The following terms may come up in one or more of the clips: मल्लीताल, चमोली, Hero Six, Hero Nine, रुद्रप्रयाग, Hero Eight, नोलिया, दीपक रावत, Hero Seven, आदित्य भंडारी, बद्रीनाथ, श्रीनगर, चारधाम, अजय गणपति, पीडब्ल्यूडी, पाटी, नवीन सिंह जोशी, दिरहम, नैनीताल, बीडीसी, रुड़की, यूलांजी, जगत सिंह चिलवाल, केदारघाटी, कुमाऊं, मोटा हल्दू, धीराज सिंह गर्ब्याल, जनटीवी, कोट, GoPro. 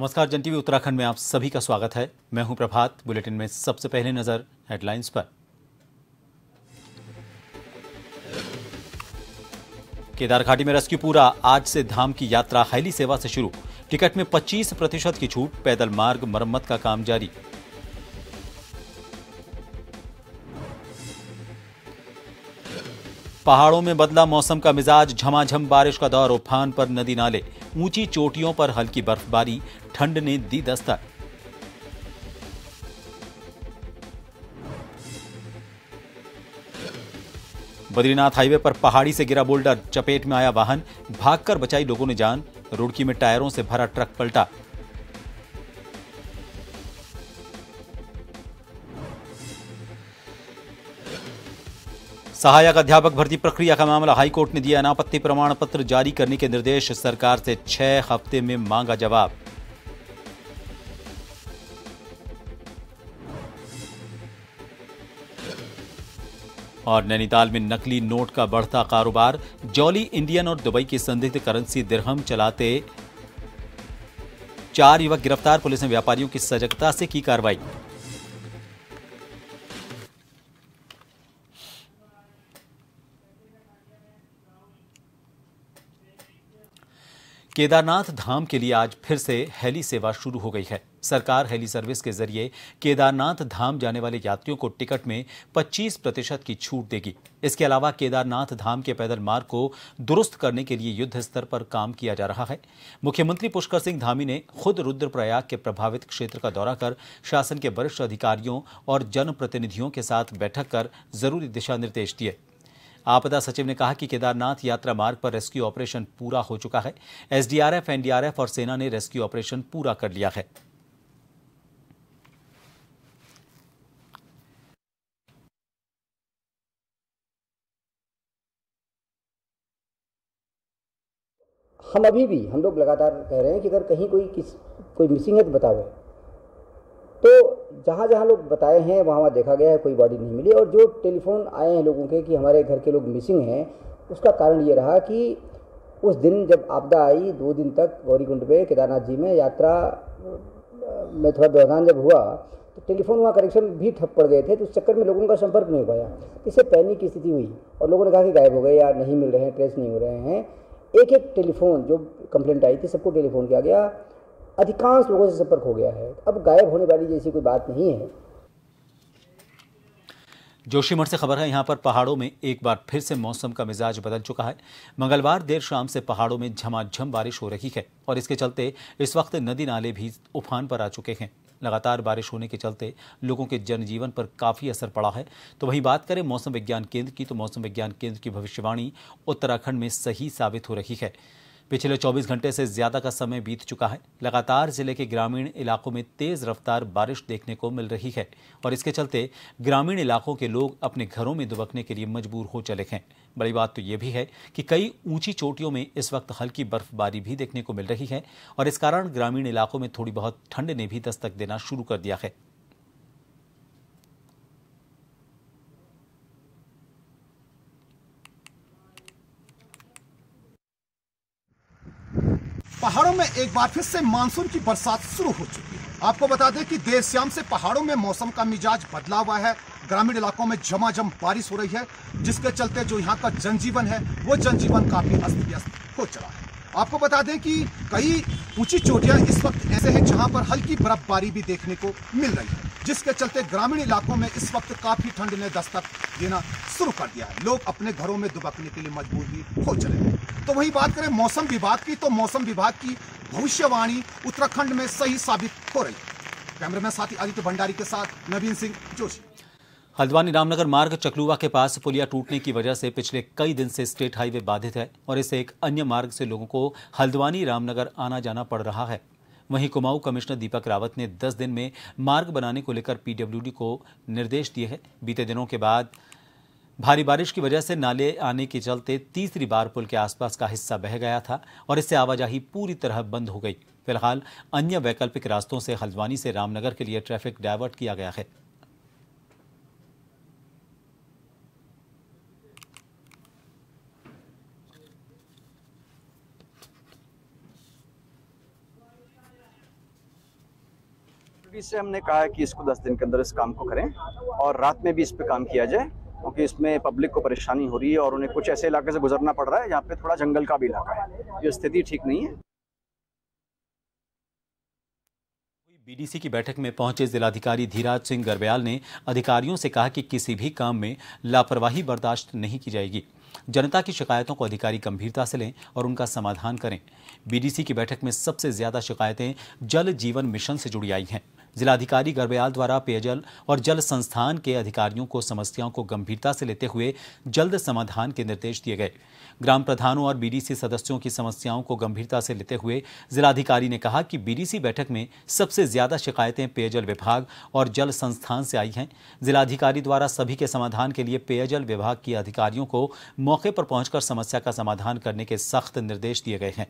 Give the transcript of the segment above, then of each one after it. नमस्कार, जनटीवी उत्तराखंड में आप सभी का स्वागत है। मैं हूं प्रभात। बुलेटिन में सबसे पहले नजर हेडलाइंस पर। केदारघाटी में रेस्क्यू पूरा, आज से धाम की यात्रा हाईली सेवा से शुरू, टिकट में 25% की छूट, पैदल मार्ग मरम्मत का काम जारी। पहाड़ों में बदला मौसम का मिजाज, झमाझम बारिश का दौर, उफान पर नदी नाले, ऊंची चोटियों पर हल्की बर्फबारी, ठंड ने दी दस्तक। बद्रीनाथ हाईवे पर पहाड़ी से गिरा बोल्डर, चपेट में आया वाहन, भागकर बचाई लोगों ने जान। रुड़की में टायरों से भरा ट्रक पलटा। सहायक अध्यापक भर्ती प्रक्रिया का मामला, हाईकोर्ट ने दिया अनापत्ति प्रमाण पत्र जारी करने के निर्देश, सरकार से 6 हफ्ते में मांगा जवाब। और नैनीताल में नकली नोट का बढ़ता कारोबार, जॉली इंडियन और दुबई की संदिग्ध करेंसी दिरहम चलाते 4 युवक गिरफ्तार, पुलिस ने व्यापारियों की सजगता से की कार्रवाई। केदारनाथ धाम के लिए आज फिर से हेली सेवा शुरू हो गई है। सरकार हेली सर्विस के जरिए केदारनाथ धाम जाने वाले यात्रियों को टिकट में 25% की छूट देगी। इसके अलावा केदारनाथ धाम के पैदल मार्ग को दुरुस्त करने के लिए युद्ध स्तर पर काम किया जा रहा है। मुख्यमंत्री पुष्कर सिंह धामी ने खुद रुद्रप्रयाग के प्रभावित क्षेत्र का दौरा कर शासन के वरिष्ठ अधिकारियों और जनप्रतिनिधियों के साथ बैठक कर जरूरी दिशा निर्देश दिए। आपदा सचिव ने कहा कि केदारनाथ यात्रा मार्ग पर रेस्क्यू ऑपरेशन पूरा हो चुका है। एसडीआरएफ, एनडीआरएफ और सेना ने रेस्क्यू ऑपरेशन पूरा कर लिया है। हम लोग लगातार कह रहे हैं कि अगर कहीं कोई मिसिंग है तो बताओ। तो जहाँ लोग बताए हैं वहाँ देखा गया है, कोई बॉडी नहीं मिली। और जो टेलीफोन आए हैं लोगों के कि हमारे घर के लोग मिसिंग हैं, उसका कारण ये रहा कि उस दिन जब आपदा आई 2 दिन तक गौरीकुंड पे केदारनाथ जी में यात्रा में थोड़ा व्यवधान जब हुआ तो टेलीफोन वहाँ कनेक्शन भी ठप पड़ गए थे, तो उस चक्कर में लोगों का संपर्क नहीं हो पाया। इससे पैनिक की स्थिति हुई और लोगों ने कहा कि गायब हो गए या नहीं मिल रहे हैं, ट्रेस नहीं हो रहे हैं। एक एक टेलीफोन जो कंप्लेंट आई थी सबको टेलीफोन किया गया, अधिकांश लोगों से संपर्क हो गया है। अब गायब होने वाली जैसी कोई बात नहीं है। जोशीमठ से खबर है, यहाँ पर पहाड़ों में एक बार फिर से मौसम का मिजाज बदल चुका है। मंगलवार देर शाम से पहाड़ों में झमाझम बारिश हो रही है और इसके चलते इस वक्त नदी नाले भी उफान पर आ चुके हैं। लगातार बारिश होने के चलते लोगों के जनजीवन पर काफ़ी असर पड़ा है। तो वहीं बात करें मौसम विज्ञान केंद्र की, तो मौसम विज्ञान केंद्र की भविष्यवाणी उत्तराखंड में सही साबित हो रही है। पिछले 24 घंटे से ज़्यादा का समय बीत चुका है। लगातार जिले के ग्रामीण इलाकों में तेज़ रफ्तार बारिश देखने को मिल रही है और इसके चलते ग्रामीण इलाकों के लोग अपने घरों में दुबकने के लिए मजबूर हो चले हैं। बड़ी बात तो ये भी है कि कई ऊंची चोटियों में इस वक्त हल्की बर्फबारी भी देखने को मिल रही है और इस कारण ग्रामीण इलाकों में थोड़ी बहुत ठंड ने भी दस्तक देना शुरू कर दिया है। पहाड़ों में एक बार फिर से मानसून की बरसात शुरू हो चुकी है। आपको बता दें कि देर शाम से पहाड़ों में मौसम का मिजाज बदला हुआ है। ग्रामीण इलाकों में झमाझम बारिश हो रही है, जिसके चलते जो यहाँ का जनजीवन है वो जनजीवन काफी अस्त व्यस्त हो चला है। आपको बता दें कि कई ऊंची चोटियां इस वक्त ऐसे हैं जहाँ पर हल्की बर्फबारी भी देखने को मिल रही है, जिसके चलते ग्रामीण इलाकों में इस वक्त काफी ठंड ने दस्तक देना शुरू कर दिया है। लोग अपने घरों में दुबकने के लिए मजबूर भी हो चले हैं। तो वहीं बात करें मौसम विभाग की, तो मौसम विभाग की भविष्यवाणी उत्तराखंड में सही साबित हो रही है। कैमरामैन साथी आदित्य भंडारी के साथ नवीन सिंह जोशी। हल्द्वानी रामनगर मार्ग चकलुवा के पास पुलिया टूटने की वजह से पिछले कई दिन से स्टेट हाईवे बाधित है और इससे एक अन्य मार्ग से लोगों को हल्द्वानी रामनगर आना जाना पड़ रहा है। वहीं कुमाऊं कमिश्नर दीपक रावत ने 10 दिन में मार्ग बनाने को लेकर पीडब्ल्यूडी को निर्देश दिए हैं। बीते दिनों के बाद भारी बारिश की वजह से नाले आने के चलते तीसरी बार पुल के आसपास का हिस्सा बह गया था और इससे आवाजाही पूरी तरह बंद हो गई। फिलहाल अन्य वैकल्पिक रास्तों से हल्द्वानी से रामनगर के लिए ट्रैफिक डायवर्ट किया गया है। एसपी से हमने कहा है कि इसको 10 दिन के अंदर इस काम को करें और रात में भी इस पर काम किया जाए, क्योंकि इसमें पब्लिक को परेशानी हो रही है और उन्हें कुछ ऐसे इलाके से गुजरना पड़ रहा है जहाँ पे थोड़ा जंगल का भी इलाका है, ये स्थिति ठीक नहीं है। बीडीसी की बैठक में पहुंचे जिलाधिकारी धीराज सिंह गर्ब्याल ने अधिकारियों से कहा कि किसी भी काम में लापरवाही बर्दाश्त नहीं की जाएगी। जनता की शिकायतों को अधिकारी गंभीरता से लें और उनका समाधान करें। बीडीसी की बैठक में सबसे ज्यादा शिकायतें जल जीवन मिशन से जुड़ी आई हैं। जिलाधिकारी गर्ब्याल द्वारा पेयजल और जल संस्थान के अधिकारियों को समस्याओं को गंभीरता से लेते हुए जल्द समाधान के निर्देश दिए गए। ग्राम प्रधानों और बीडीसी सदस्यों की समस्याओं को गंभीरता से लेते हुए जिलाधिकारी ने कहा कि बीडीसी बैठक में सबसे ज्यादा शिकायतें पेयजल विभाग और जल संस्थान से आई हैं। जिलाधिकारी द्वारा सभी के समाधान के लिए पेयजल विभाग के अधिकारियों को मौके पर पहुंचकर समस्या का समाधान करने के सख्त निर्देश दिए गए हैं।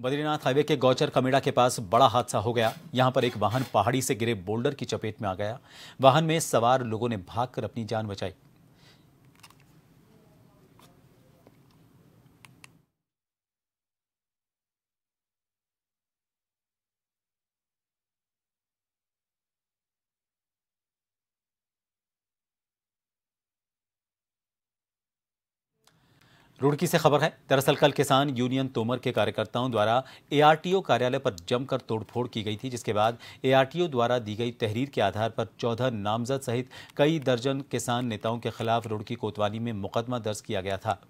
बद्रीनाथ हाईवे के गौचर कमेड़ा के पास बड़ा हादसा हो गया। यहां पर एक वाहन पहाड़ी से गिरे बोल्डर की चपेट में आ गया। वाहन में सवार लोगों ने भागकर अपनी जान बचाई। रुड़की से खबर है। दरअसल कल किसान यूनियन तोमर के कार्यकर्ताओं द्वारा एआरटीओ कार्यालय पर जमकर तोड़फोड़ की गई थी, जिसके बाद एआरटीओ द्वारा दी गई तहरीर के आधार पर 14 नामजद सहित कई दर्जन किसान नेताओं के खिलाफ रुड़की कोतवाली में मुकदमा दर्ज किया गया था।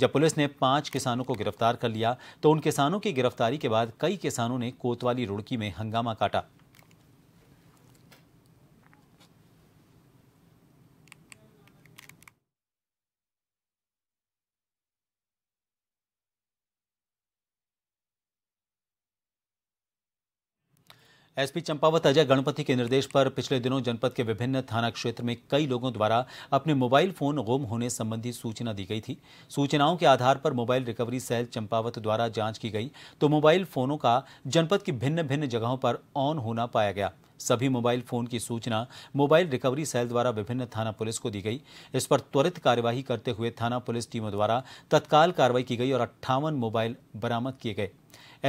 जब पुलिस ने 5 किसानों को गिरफ्तार कर लिया तो उन किसानों की गिरफ्तारी के बाद कई किसानों ने कोतवाली रुड़की में हंगामा काटा। एसपी चंपावत अजय गणपति के निर्देश पर पिछले दिनों जनपद के विभिन्न थाना क्षेत्र में कई लोगों द्वारा अपने मोबाइल फोन गुम होने संबंधी सूचना दी गई थी। सूचनाओं के आधार पर मोबाइल रिकवरी सेल चंपावत द्वारा जांच की गई तो मोबाइल फोनों का जनपद की भिन्न भिन्न जगहों पर ऑन होना पाया गया। सभी मोबाइल फोन की सूचना मोबाइल रिकवरी सेल द्वारा विभिन्न थाना पुलिस को दी गई। इस पर त्वरित कार्यवाही करते हुए थाना पुलिस टीमों द्वारा तत्काल कार्रवाई की गई और 58 मोबाइल बरामद किए गए।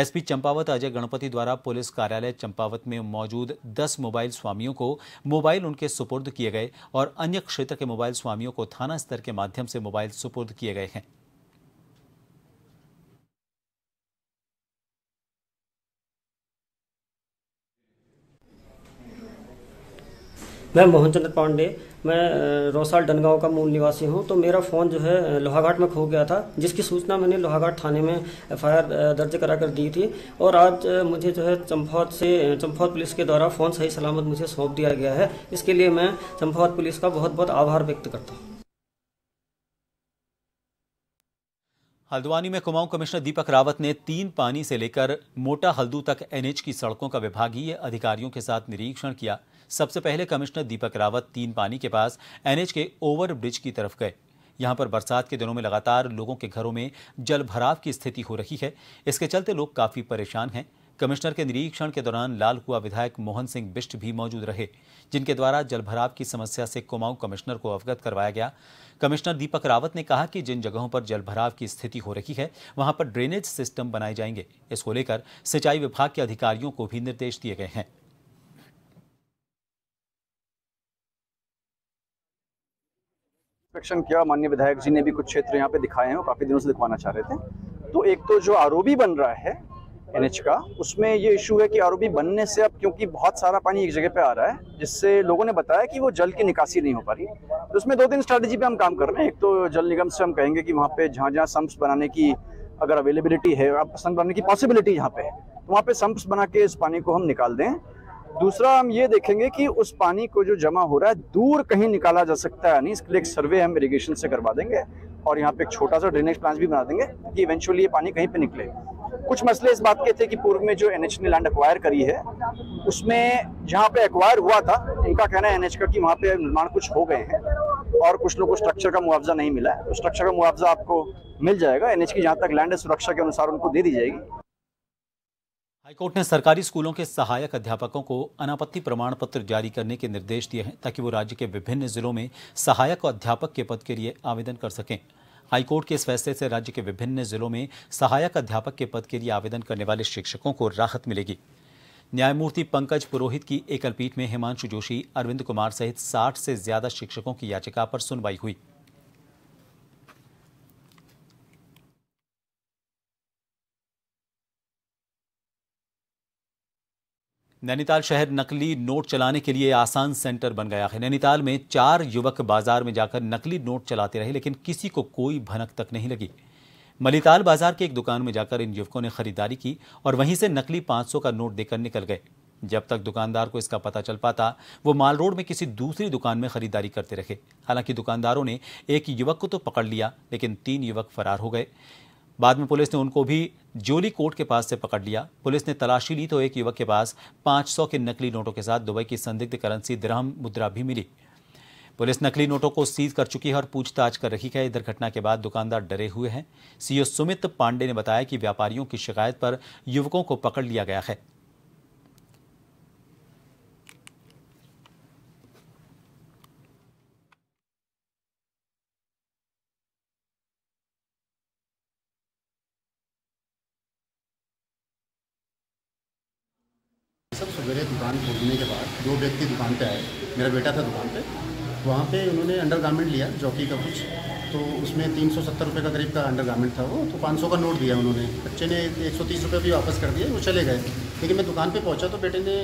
एसपी चंपावत अजय गणपति द्वारा पुलिस कार्यालय चंपावत में मौजूद 10 मोबाइल स्वामियों को मोबाइल उनके सुपुर्द किए गए और अन्य क्षेत्र के मोबाइल स्वामियों को थाना स्तर के माध्यम से मोबाइल सुपुर्द किए गए हैं। मैं मोहन चंद्र पांडेय, मैं रोसाल डगांव का मूल निवासी हूं। तो मेरा फ़ोन जो है लोहाघाट में खो गया था, जिसकी सूचना मैंने लोहाघाट थाने में एफआईआर दर्ज करा कर दी थी। और आज मुझे जो है चंपावत पुलिस के द्वारा फ़ोन सही सलामत मुझे सौंप दिया गया है। इसके लिए मैं चंपावत पुलिस का बहुत बहुत आभार व्यक्त करता हूँ। हल्द्वानी में कुमाऊं कमिश्नर दीपक रावत ने 3 पानी से लेकर मोटा हल्दू तक एनएच की सड़कों का विभागीय अधिकारियों के साथ निरीक्षण किया। सबसे पहले कमिश्नर दीपक रावत 3 पानी के पास एनएच के ओवरब्रिज की तरफ गए। यहां पर बरसात के दिनों में लगातार लोगों के घरों में जलभराव की स्थिति हो रही है। इसके चलते लोग काफ़ी परेशान हैं। कमिश्नर के निरीक्षण के दौरान लाल कुआ विधायक मोहन सिंह बिष्ट भी मौजूद रहे, जिनके द्वारा जलभराव की समस्या से कुमाऊं कमिश्नर को अवगत करवाया गया। कमिश्नर दीपक रावत ने कहा कि जिन जगहों पर जलभराव की स्थिति हो रही है वहां पर ड्रेनेज सिस्टम बनाए जाएंगे। इसको लेकर सिंचाई विभाग के अधिकारियों को भी निर्देश दिए गए हैं। इंस्पेक्शन किया, माननीय विधायक जी ने भी कुछ क्षेत्र यहाँ पे दिखाए हैं, वो काफी दिनों से दिखवाना चाह रहे थे। तो एक तो जो आरोपी बन रहा है एनएच का, उसमें ये इशू है कि आरओबी बनने से अब क्योंकि बहुत सारा पानी एक जगह पे आ रहा है, जिससे लोगों ने बताया कि वो जल की निकासी नहीं हो पा रही। तो उसमें 2-3 स्ट्रैटेजी पे हम काम कर रहे हैं। एक तो जल निगम से हम कहेंगे कि वहाँ पे जहाँ संप्स बनाने की अगर अवेलेबिलिटी है, आप संप बनाने की पॉसिबिलिटी यहाँ पे है, तो वहाँ पे संप्स बना के इस पानी को हम निकाल दें। दूसरा, हम ये देखेंगे कि उस पानी को जो जमा हो रहा है दूर कहीं निकाला जा सकता है नहीं, इसके लिए एक सर्वे हम इरीगेशन से करवा देंगे और यहाँ पे एक छोटा सा ड्रेनेज प्लान भी बना देंगे कि इवेंचुअली ये पानी कहीं पे निकले। कुछ मसले इस बात के थे कि पूर्व में जो एनएच ने लैंड एक्वायर करी है उसमें जहाँ पे एक्वायर हुआ था, इनका कहना है एनएच का कि वहाँ पे निर्माण कुछ हो गए हैं और कुछ लोगों को स्ट्रक्चर का मुआवजा नहीं मिला है। तो स्ट्रक्चर का मुआवजा आपको मिल जाएगा, एनएच की जहाँ तक लैंड है सुरक्षा के अनुसार उनको दे दी जाएगी। हाईकोर्ट ने सरकारी स्कूलों के सहायक अध्यापकों को अनापत्ति प्रमाण पत्र जारी करने के निर्देश दिए हैं ताकि वो राज्य के विभिन्न जिलों में सहायक अध्यापक के पद के लिए आवेदन कर सकें। हाईकोर्ट के इस फैसले से राज्य के विभिन्न जिलों में सहायक अध्यापक के पद के लिए आवेदन करने वाले शिक्षकों को राहत मिलेगी। न्यायमूर्ति पंकज पुरोहित की एकलपीठ में हिमांशु जोशी, अरविंद कुमार सहित 60 से ज्यादा शिक्षकों की याचिका पर सुनवाई हुई। नैनीताल शहर नकली नोट चलाने के लिए आसान सेंटर बन गया है। नैनीताल में 4 युवक बाजार में जाकर नकली नोट चलाते रहे, लेकिन किसी को कोई भनक तक नहीं लगी। मल्लीताल बाजार की एक दुकान में जाकर इन युवकों ने खरीदारी की और वहीं से नकली 500 का नोट देकर निकल गए। जब तक दुकानदार को इसका पता चल पाता, वो माल रोड में किसी दूसरी दुकान में खरीदारी करते रहे। हालांकि दुकानदारों ने एक युवक को तो पकड़ लिया, लेकिन 3 युवक फरार हो गए। बाद में पुलिस ने उनको भी जॉली कोर्ट के पास से पकड़ लिया। पुलिस ने तलाशी ली तो एक युवक के पास 500 के नकली नोटों के साथ दुबई की संदिग्ध करेंसी दिरहम मुद्रा भी मिली। पुलिस नकली नोटों को सीज कर चुकी है और पूछताछ कर रही है। इधर घटना के बाद दुकानदार डरे हुए हैं। सीओ सुमित पांडे ने बताया कि व्यापारियों की शिकायत पर युवकों को पकड़ लिया गया है। सब सवेरे दुकान खोलने के बाद 2 व्यक्ति दुकान पे आए। मेरा बेटा था दुकान पे, वहाँ पे उन्होंने अंडरगारमेंट लिया जॉकी का कुछ, तो उसमें 370 रुपये का करीब का अंडरगारमेंट था वो, तो 500 का नोट दिया उन्होंने। बच्चे ने 130 रुपये भी वापस कर दिए, वो चले गए। लेकिन मैं दुकान पे पहुँचा तो बेटे ने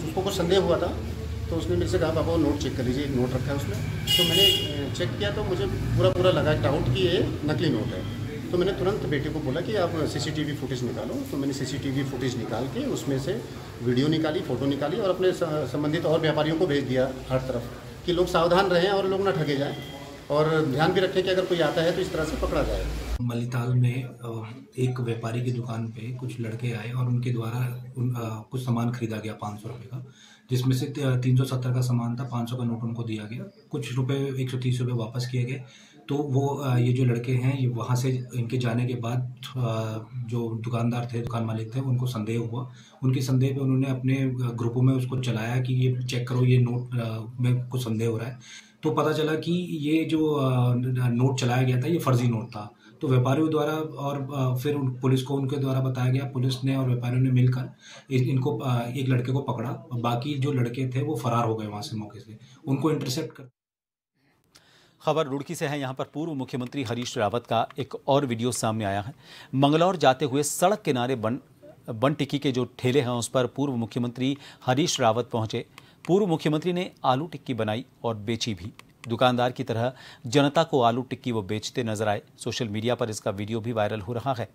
उसको कुछ संदेह हुआ था, तो उसने मेरे से कहा पापा वो नोट चेक कर लीजिए, एक नोट रखा है उसमें। तो मैंने चेक किया तो मुझे पूरा लगा डाउट कि ये नकली नोट है। तो मैंने तुरंत बेटे को बोला कि आप सीसीटीवी फुटेज निकालो। तो मैंने सीसीटीवी फुटेज निकाल के उसमें से वीडियो निकाली, फ़ोटो निकाली और अपने संबंधित और व्यापारियों को भेज दिया हर तरफ कि लोग सावधान रहें और लोग ना ठगे जाएं और ध्यान भी रखें कि अगर कोई आता है तो इस तरह से पकड़ा जाए। मल्लीताल में एक व्यापारी की दुकान पे कुछ लड़के आए और उनके द्वारा कुछ सामान खरीदा गया 500 रुपये का, जिसमें से 370 का सामान था, 500 का नोट उनको दिया गया, कुछ रुपए 130 रुपये वापस किए गए। तो वो ये जो लड़के हैं ये वहाँ से इनके जाने के बाद जो दुकानदार थे, दुकान मालिक थे, उनको संदेह हुआ। उनके संदेह पे उन्होंने अपने ग्रुपों में उसको चलाया कि ये चेक करो, ये नोट में कुछ संदेह हो रहा है। तो पता चला कि ये जो नोट चलाया गया था ये फर्जी नोट था। तो व्यापारियों द्वारा और फिर पुलिस को उनके द्वारा बताया गया। पुलिस ने और व्यापारियों ने मिलकर इनको एक लड़के को पकड़ा। बाकी जो लड़के थे वो फरार हो गए वहाँ से, मौके से उनको इंटरसेप्ट कर। खबर रुड़की से है। यहाँ पर पूर्व मुख्यमंत्री हरीश रावत का एक और वीडियो सामने आया है। मंगलौर जाते हुए सड़क किनारे बन टिक्की के जो ठेले हैं उस पर पूर्व मुख्यमंत्री हरीश रावत पहुँचे। पूर्व मुख्यमंत्री ने आलू टिक्की बनाई और बेची भी। दुकानदार की तरह जनता को आलू टिक्की वो बेचते नजर आए। सोशल मीडिया पर इसका वीडियो भी वायरल हो रहा है।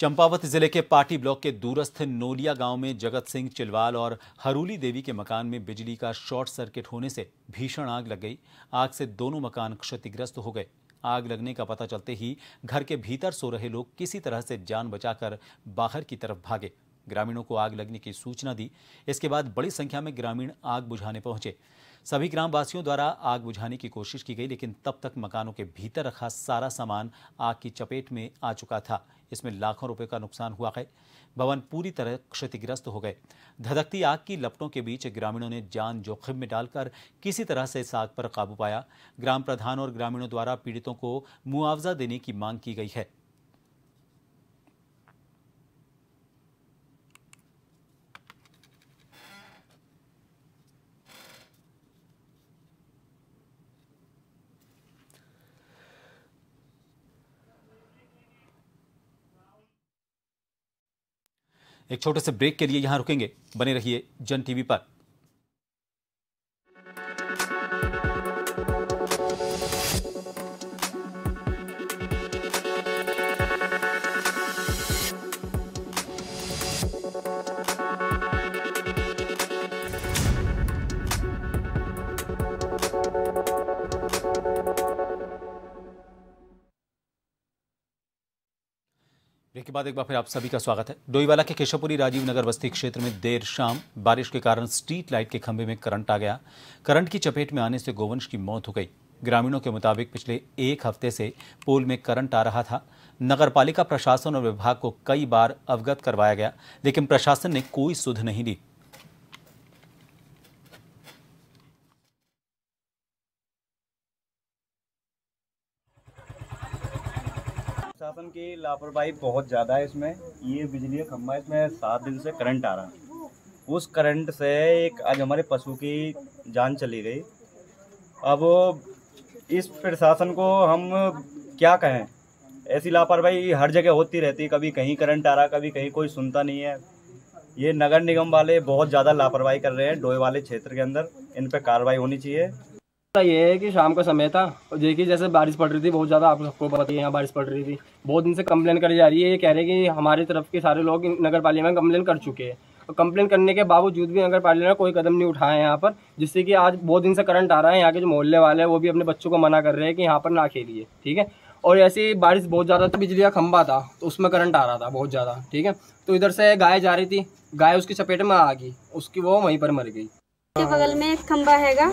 चंपावत जिले के पाटी ब्लॉक के दूरस्थ नोलिया गांव में जगत सिंह चिलवाल और हरूली देवी के मकान में बिजली का शॉर्ट सर्किट होने से भीषण आग लग गई। आग से दोनों मकान क्षतिग्रस्त हो गए। आग लगने का पता चलते ही घर के भीतर सो रहे लोग किसी तरह से जान बचाकर बाहर की तरफ भागे। ग्रामीणों को आग लगने की सूचना दी। इसके बाद बड़ी संख्या में ग्रामीण आग बुझाने पहुंचे। सभी ग्रामवासियों द्वारा आग बुझाने की कोशिश की गई, लेकिन तब तक मकानों के भीतर रखा सारा सामान आग की चपेट में आ चुका था। इसमें लाखों रुपए का नुकसान हुआ है। भवन पूरी तरह क्षतिग्रस्त हो गए। धधकती आग की लपटों के बीच ग्रामीणों ने जान जोखिम में डालकर किसी तरह से इस आग पर काबू पाया। ग्राम प्रधान और ग्रामीणों द्वारा पीड़ितों को मुआवजा देने की मांग की गई है। एक छोटे से ब्रेक के लिए यहां रुकेंगे। बने रहिए जनटीवी पर। ब्रेक के बाद एक बार फिर आप सभी का स्वागत है। डोईवाला के केशवपुरी राजीव नगर बस्ती क्षेत्र में देर शाम बारिश के कारण स्ट्रीट लाइट के खंभे में करंट आ गया। करंट की चपेट में आने से गोवंश की मौत हो गई। ग्रामीणों के मुताबिक पिछले एक हफ्ते से पोल में करंट आ रहा था। नगरपालिका प्रशासन और विभाग को कई बार अवगत करवाया गया, लेकिन प्रशासन ने कोई सुध नहीं दी। प्रशासन की लापरवाही बहुत ज़्यादा है। इसमें ये बिजली का खंभा, इसमें 7 दिन से करंट आ रहा है। उस करंट से एक आज हमारे पशु की जान चली गई। अब इस प्रशासन को हम क्या कहें, ऐसी लापरवाही हर जगह होती रहती है। कभी कहीं करंट आ रहा, कभी कहीं, कोई सुनता नहीं है। ये नगर निगम वाले बहुत ज़्यादा लापरवाही कर रहे हैं डोई वाले क्षेत्र के अंदर। इन पर कार्रवाई होनी चाहिए। ये है कि शाम का समय था और देखिए जैसे बारिश पड़ रही थी बहुत ज़्यादा। आप सबको पता है यहाँ बारिश पड़ रही थी। बहुत दिन से कंप्लेन करी जा रही है। ये कह रहे हैं कि हमारे तरफ के सारे लोग नगर पालिका में कंप्लेन कर चुके हैं और कंप्लेन करने के बावजूद भी नगर पालिका ने कोई कदम नहीं उठाया यहाँ पर, जिससे कि आज बहुत दिन से करंट आ रहा है। यहाँ के जो मोहल्ले वाले हैं वो भी अपने बच्चों को मना कर रहे हैं कि यहाँ पर ना खेलिए, ठीक है। और ऐसी बारिश बहुत ज़्यादा था, बिजली का खंभा था तो उसमें करंट आ रहा था बहुत ज़्यादा, ठीक है। तो इधर से गाय जा रही थी, गाय उसकी चपेट में आ गई, उसकी वो वहीं पर मर गई। के बगल में एक खंबा हैगा,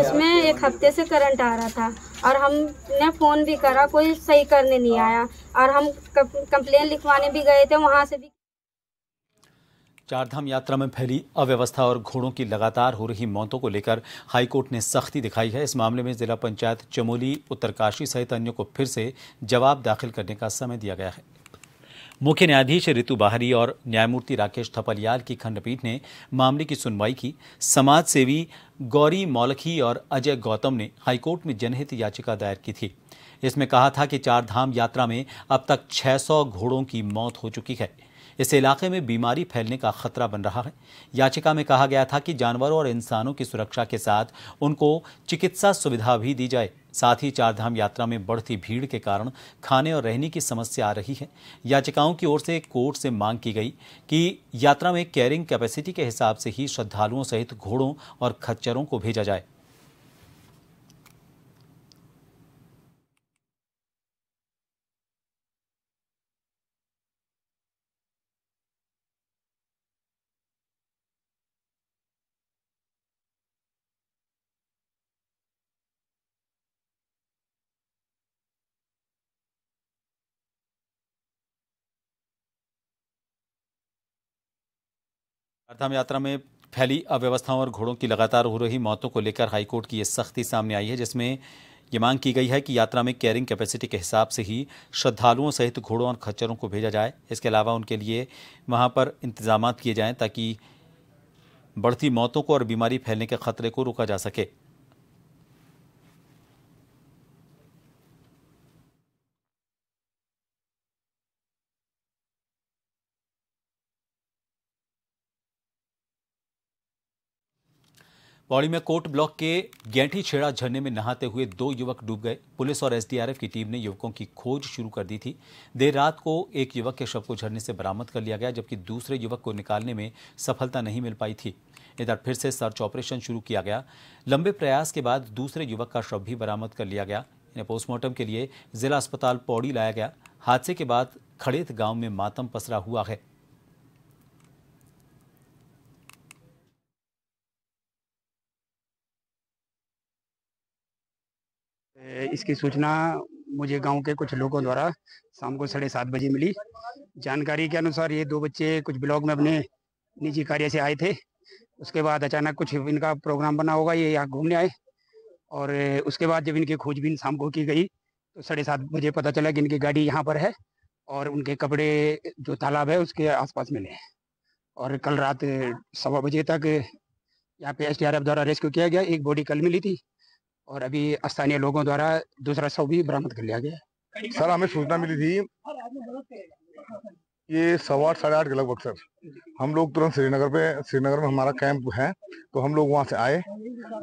उसमें एक हफ्ते से करंट आ रहा था और हमने फ़ोन भी करा, कोई सही करने नहीं आया। और हम कंप्लेन लिखवाने भी गए थे, वहां से भी। चारधाम यात्रा में फैली अव्यवस्था और घोड़ों की लगातार हो रही मौतों को लेकर हाईकोर्ट ने सख्ती दिखाई है। इस मामले में जिला पंचायत चमोली, उत्तरकाशी सहित अन्यों को फिर से जवाब दाखिल करने का समय दिया गया है। मुख्य न्यायाधीश ऋतु बाहरी और न्यायमूर्ति राकेश थपलियाल की खंडपीठ ने मामले की सुनवाई की। समाजसेवी गौरी मौलखी और अजय गौतम ने हाईकोर्ट में जनहित याचिका दायर की थी। इसमें कहा था कि चारधाम यात्रा में अब तक 600 घोड़ों की मौत हो चुकी है। इस इलाके में बीमारी फैलने का खतरा बन रहा है। याचिका में कहा गया था कि जानवरों और इंसानों की सुरक्षा के साथ उनको चिकित्सा सुविधा भी दी जाए। साथ ही चारधाम यात्रा में बढ़ती भीड़ के कारण खाने और रहने की समस्या आ रही है। याचिकाओं की ओर से कोर्ट से मांग की गई कि यात्रा में कैरिंग कैपेसिटी के हिसाब से ही श्रद्धालुओं सहित घोड़ों और खच्चरों को भेजा जाए। चारधाम यात्रा में फैली अव्यवस्थाओं और घोड़ों की लगातार हो रही मौतों को लेकर हाईकोर्ट की ये सख्ती सामने आई है, जिसमें ये मांग की गई है कि यात्रा में कैरिंग कैपेसिटी के हिसाब से ही श्रद्धालुओं सहित घोड़ों और खच्चरों को भेजा जाए। इसके अलावा उनके लिए वहां पर इंतजाम किए जाएं ताकि बढ़ती मौतों को और बीमारी फैलने के खतरे को रोका जा सके। पौड़ी में कोट ब्लॉक के गैंठी छेड़ा झरने में नहाते हुए 2 युवक डूब गए। पुलिस और एसडीआरएफ की टीम ने युवकों की खोज शुरू कर दी थी। देर रात को एक युवक के शव को झरने से बरामद कर लिया गया, जबकि दूसरे युवक को निकालने में सफलता नहीं मिल पाई थी। इधर फिर से सर्च ऑपरेशन शुरू किया गया। लंबे प्रयास के बाद दूसरे युवक का शव भी बरामद कर लिया गया। इन्हें पोस्टमार्टम के लिए जिला अस्पताल पौड़ी लाया गया। हादसे के बाद खड़ेत गाँव में मातम पसरा हुआ है। इसकी सूचना मुझे गांव के कुछ लोगों द्वारा शाम को 7:30 बजे मिली। जानकारी के अनुसार ये 2 बच्चे कुछ ब्लॉग में अपने निजी कार्य से आए थे। उसके बाद अचानक कुछ इनका प्रोग्राम बना होगा, ये यहाँ घूमने आए। और उसके बाद जब इनकी खोजबीन शाम को की गई तो 7:30 बजे पता चला कि इनकी गाड़ी यहाँ पर है और उनके कपड़े जो तालाब है उसके आसपास मिले हैं। और कल रात 1:15 बजे तक यहाँ पे एसडीआरएफ द्वारा रेस्क्यू किया गया। एक बॉडी कल मिली थी और अभी स्थानीय लोगों द्वारा दूसरा शव भी बरामद कर लिया गया। सर, हमें सूचना मिली थी ये 7:15-8:30 के लगभग। सर, हम लोग तुरंत श्रीनगर में हमारा कैंप है तो हम लोग वहाँ से आए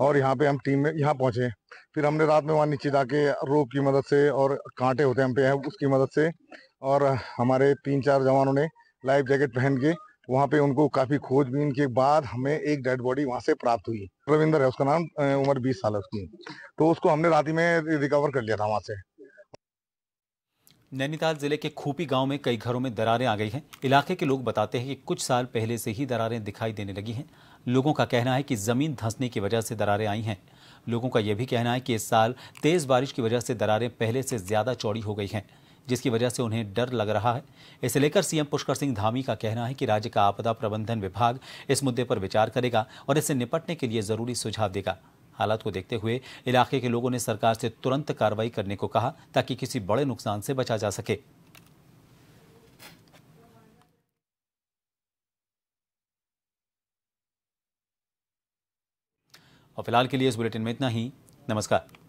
और यहाँ पे हम टीम में यहाँ पहुँचे। फिर हमने रात में वहाँ नीचे जाके रोप की मदद से और कांटे होते हम पे हैं उसकी मदद से और हमारे 3-4 जवानों ने लाइफ जैकेट पहन के वहाँ पे उनको काफ़ी खोजबीन के बाद हमें एक डेड बॉडी वहाँ से प्राप्त हुई। रविंदर है उसका नाम, उम्र 20 साल है उसकी। तो उसको हमने रात ही में रिकवर कर लिया था वहाँ से। नैनीताल जिले के खूपी गांव में कई घरों में दरारें आ गई हैं। इलाके के लोग बताते हैं कि कुछ साल पहले से ही दरारें दिखाई देने लगी हैं। लोगों का कहना है कि जमीन धंसने की वजह से दरारें आई हैं। लोगों का यह भी कहना है कि इस साल तेज बारिश की वजह से दरारें पहले से ज्यादा चौड़ी हो गई हैं, जिसकी वजह से उन्हें डर लग रहा है। इसे लेकर सीएम पुष्कर सिंह धामी का कहना है कि राज्य का आपदा प्रबंधन विभाग इस मुद्दे पर विचार करेगा और इससे निपटने के लिए जरूरी सुझाव देगा। हालात को देखते हुए इलाके के लोगों ने सरकार से तुरंत कार्रवाई करने को कहा ताकि किसी बड़े नुकसान से बचा जा सके। और फिलहाल के लिए इस बुलेटिन में इतना ही। नमस्कार।